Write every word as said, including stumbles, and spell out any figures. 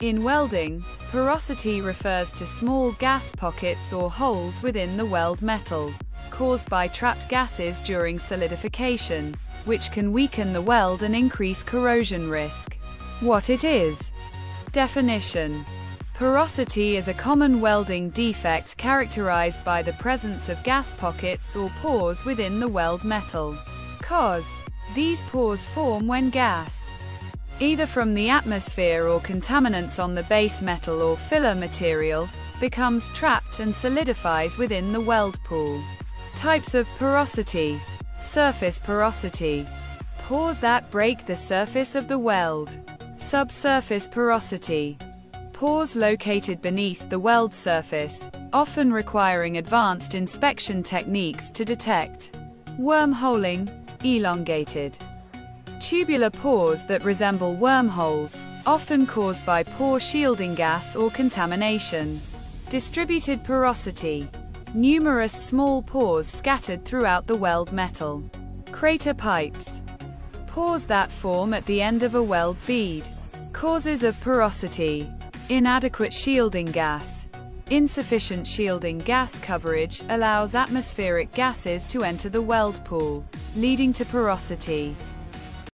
In welding, porosity refers to small gas pockets or holes within the weld metal, caused by trapped gases during solidification, which can weaken the weld and increase corrosion risk. What it is. Definition. Porosity is a common welding defect characterized by the presence of gas pockets or pores within the weld metal. Cause. These pores form when gas, either from the atmosphere or contaminants on the base metal or filler material, becomes trapped and solidifies within the weld pool. Types of porosity. Surface porosity. Pores that break the surface of the weld. Subsurface porosity. Pores located beneath the weld surface, often requiring advanced inspection techniques to detect. Wormholing, elongated. Tubular pores that resemble wormholes, often caused by pore shielding gas or contamination. Distributed porosity. Numerous small pores scattered throughout the weld metal. Crater pipes. Pores that form at the end of a weld bead. Causes of porosity. Inadequate shielding gas. Insufficient shielding gas coverage allows atmospheric gases to enter the weld pool, leading to porosity.